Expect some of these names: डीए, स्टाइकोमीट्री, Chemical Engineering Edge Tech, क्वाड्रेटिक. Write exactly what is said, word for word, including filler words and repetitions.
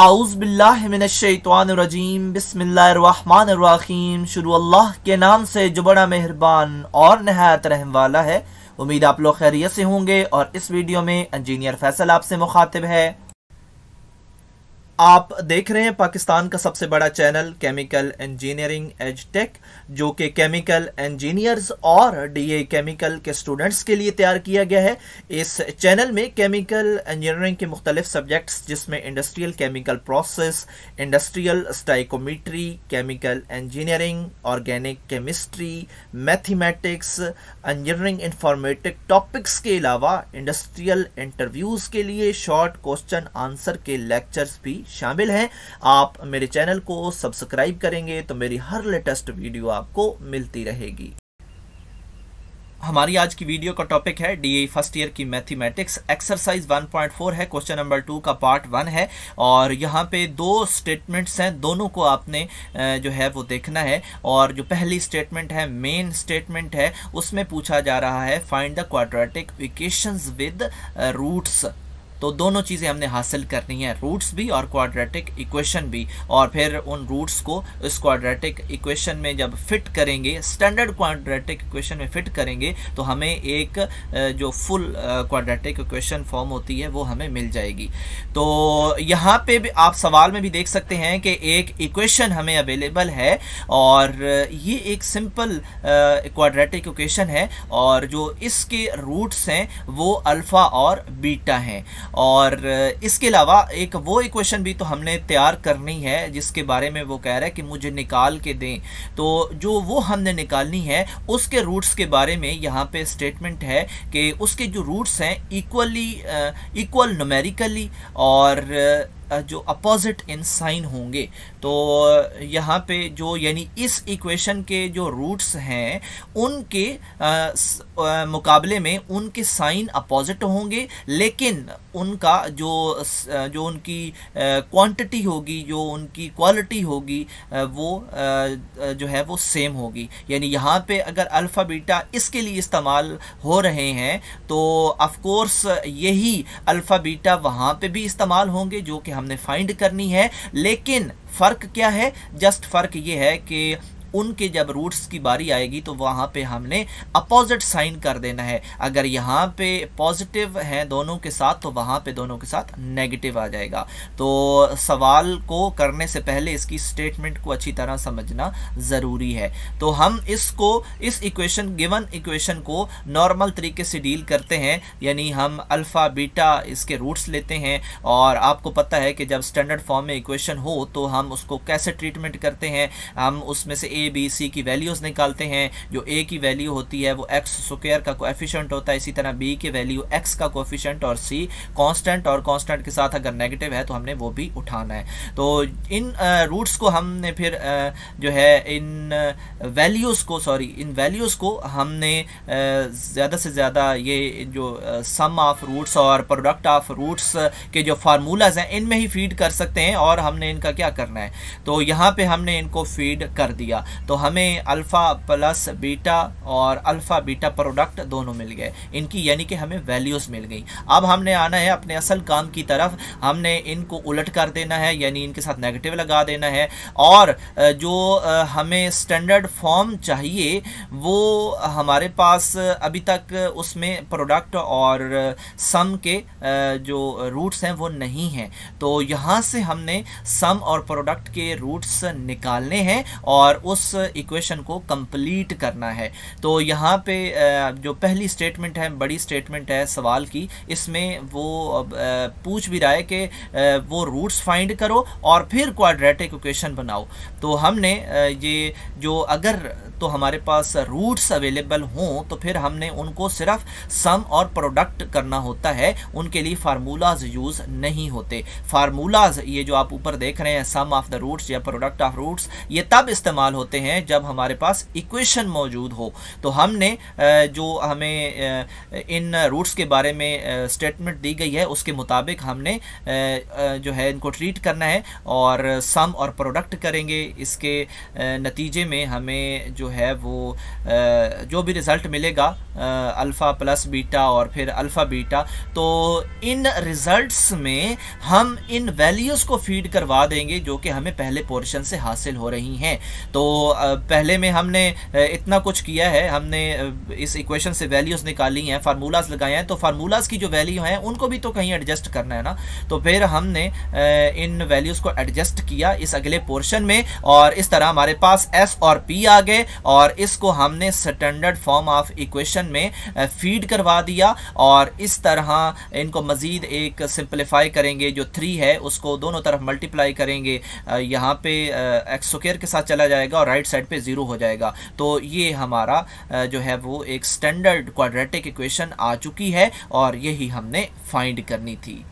आऊज़ बिल्लाहि मिनश शैतानिर रजीम, बिस्मिल्लाहिर रहमानिर रहीम। शुरू अल्लाह के नाम से जो बड़ा मेहरबान और नहायत रहम वाला है। उम्मीद आप लोग खैरियत से होंगे और इस वीडियो में इंजीनियर फैसल आपसे मुखातिब है। आप देख रहे हैं पाकिस्तान का सबसे बड़ा channel chemical engineering edge tech, जो कि केमिकल इंजीनियर्स और डीए केमिकल के स्टूडेंट्स के लिए तैयार किया गया है। इस चैनल में केमिकल इंजीनियरिंग के मुख्तलिफ सब्जेक्ट्स जिसमें industrial chemical process, industrial स्टाइकोमीट्री, chemical engineering, organic chemistry, mathematics, engineering informatic topics के अलावा इंडस्ट्रियल इंटरव्यूज़ के लिए शॉर्ट क्वेश्चन आंसर के लेक्चर्स भी शामिल हैं। आप मेरे चैनल को सब्सक्राइब करेंगे तो मेरी हर लेटेस्ट वीडियो आपको मिलती रहेगी। हमारी आज की वीडियो का टॉपिक है डीए फर्स्ट ईयर की mathematics exercise one point four है, क्वेश्चन नंबर टू का पार्ट वन है। और यहाँ पे दो स्टेटमेंट्स हैं, दोनों को आपने जो है वो देखना है। और जो पहली स्टेटमेंट है, मेन स्टेटमेंट है, उसमें पूछा जा रहा है find the क्वाड्रेटिक equations with roots. तो दोनों चीज़ें हमने हासिल करनी है, रूट्स भी और क्वाड्रेटिक इक्वेशन भी। और फिर उन रूट्स को इस क्वाड्रेटिक इक्वेशन में जब फिट करेंगे, स्टैंडर्ड क्वाड्रेटिक इक्वेशन में फिट करेंगे, तो हमें एक जो फुल क्वाड्रेटिक इक्वेशन फॉर्म होती है वो हमें मिल जाएगी। तो यहाँ पे भी आप सवाल में भी देख सकते हैं कि एक इक्वेशन हमें अवेलेबल है और ये एक सिंपल क्वाड्रेटिक इक्वेशन है और जो इसके रूट्स हैं वो अल्फ़ा और बीटा हैं। और इसके अलावा एक वो इक्वेशन भी तो हमने तैयार करनी है जिसके बारे में वो कह रहा है कि मुझे निकाल के दें। तो जो वो हमने निकालनी है उसके रूट्स के बारे में यहाँ पे स्टेटमेंट है कि उसके जो रूट्स हैं इक्वली इक्वल न्यूमेरिकली और जो अपोजिट इन साइन होंगे। तो यहाँ पे जो यानी इस इक्वेशन के जो रूट्स हैं उनके आ, स, आ, मुकाबले में उनके साइन अपोजिट होंगे, लेकिन उनका जो जो उनकी क्वांटिटी होगी, जो उनकी क्वालिटी होगी, वो आ, जो है वो सेम होगी। यानी यहाँ पे अगर अल्फ़ा बीटा इसके लिए इस्तेमाल हो रहे हैं तो ऑफकोर्स यही अल्फ़ा बीटा वहाँ पे भी इस्तेमाल होंगे जो कि हमने फाइंड करनी है। लेकिन फ़र्क क्या है, जस्ट फ़र्क ये है कि उनके जब रूट्स की बारी आएगी तो वहाँ पे हमने अपोजिट साइन कर देना है। अगर यहाँ पे पॉजिटिव हैं दोनों के साथ तो वहाँ पे दोनों के साथ नेगेटिव आ जाएगा। तो सवाल को करने से पहले इसकी स्टेटमेंट को अच्छी तरह समझना ज़रूरी है। तो हम इसको इस इक्वेशन गिवन इक्वेशन को नॉर्मल तरीके से डील करते हैं, यानी हम अल्फ़ा बीटा इसके रूट्स लेते हैं। और आपको पता है कि जब स्टैंडर्ड फॉर्म में इक्वेशन हो तो हम उसको कैसे ट्रीटमेंट करते हैं, हम उसमें से ए बी सी की वैल्यूज़ निकालते हैं। जो ए की वैल्यू होती है वो एक्स स्क्वायर का कोएफिशिएंट होता है, इसी तरह बी की वैल्यू एक्स का कोएफिशिएंट और सी कांस्टेंट, और कांस्टेंट के साथ अगर नेगेटिव है तो हमने वो भी उठाना है। तो इन रूट्स को हमने फिर आ, जो है इन वैल्यूज़ को सॉरी इन वैल्यूज़ को हमने ज़्यादा से ज़्यादा ये जो सम ऑफ रूट्स और प्रोडक्ट ऑफ रूट्स के जो फार्मूलाज हैं इनमें ही फीड कर सकते हैं। और हमने इनका क्या करना है, तो यहाँ पर हमने इनको फीड कर दिया। तो हमें अल्फ़ा प्लस बीटा और अल्फ़ा बीटा प्रोडक्ट दोनों मिल गए इनकी, यानी कि हमें वैल्यूज़ मिल गई। अब हमने आना है अपने असल काम की तरफ, हमने इनको उलट कर देना है, यानी इनके साथ नेगेटिव लगा देना है। और जो हमें स्टैंडर्ड फॉर्म चाहिए वो हमारे पास अभी तक उसमें प्रोडक्ट और सम के जो रूट्स हैं वो नहीं हैं। तो यहाँ से हमने सम और प्रोडक्ट के रूट्स निकालने हैं और उस इक्वेशन को कंप्लीट करना है। तो यहाँ पे जो पहली स्टेटमेंट है, बड़ी स्टेटमेंट है सवाल की, इसमें वो पूछ भी रहा है कि वो रूट्स फाइंड करो और फिर क्वाड्रेटिक इक्वेशन बनाओ। तो हमने ये जो अगर तो हमारे पास रूट्स अवेलेबल हों तो फिर हमने उनको सिर्फ सम और प्रोडक्ट करना होता है, उनके लिए फार्मूलाज यूज़ नहीं होते। फार्मूलाज ये जो आप ऊपर देख रहे हैं सम ऑफ द रूट्स या प्रोडक्ट ऑफ रूट्स, ये तब इस्तेमाल होते हैं जब हमारे पास इक्वेशन मौजूद हो। तो हमने जो हमें इन रूट्स के बारे में स्टेटमेंट दी गई है उसके मुताबिक हमने जो है इनको ट्रीट करना है और सम और प्रोडक्ट करेंगे। इसके नतीजे में हमें जो है वो जो भी रिज़ल्ट मिलेगा अल्फ़ा प्लस बीटा और फिर अल्फ़ा बीटा, तो इन रिज़ल्ट्स में हम इन वैल्यूज़ को फीड करवा देंगे जो कि हमें पहले पोर्शन से हासिल हो रही हैं। तो पहले में हमने इतना कुछ किया है, हमने इस इक्वेशन से वैल्यूज़ निकाली हैं, फार्मूलाज लगाए हैं, तो फार्मूलाज की जो वैल्यू हैं उनको भी तो कहीं एडजस्ट करना है ना। तो फिर हमने इन वैल्यूज़ को एडजस्ट किया इस अगले पोर्शन में और इस तरह हमारे पास एस और पी आ गए और इसको हमने स्टैंडर्ड फॉर्म ऑफ इक्वेशन में फीड करवा दिया और इस तरह इनको मज़ीद एक सिंप्लीफाई करेंगे, जो थ्री है उसको दोनों तरफ मल्टीप्लाई करेंगे, यहाँ पे एक्स स्क्वायर के साथ चला जाएगा और राइट साइड पे ज़ीरो हो जाएगा। तो ये हमारा जो है वो एक स्टैंडर्ड क्वाड्रेटिक इक्वेशन आ चुकी है और यही हमने फाइंड करनी थी।